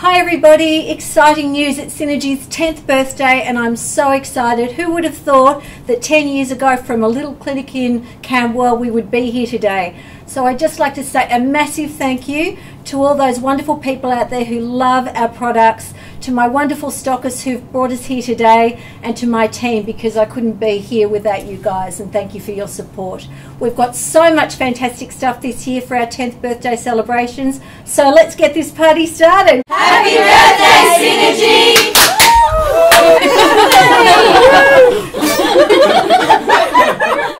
Hi everybody, exciting news, it's Synergy's 10th birthday and I'm so excited. Who would have thought that 10 years ago from a little clinic in Camberwell we would be here today. So I'd just like to say a massive thank you to all those wonderful people out there who love our products, to my wonderful stockers who've brought us here today, and to my team, because I couldn't be here without you guys, and thank you for your support. We've got so much fantastic stuff this year for our 10th birthday celebrations, so let's get this party started. Happy birthday, Synergy!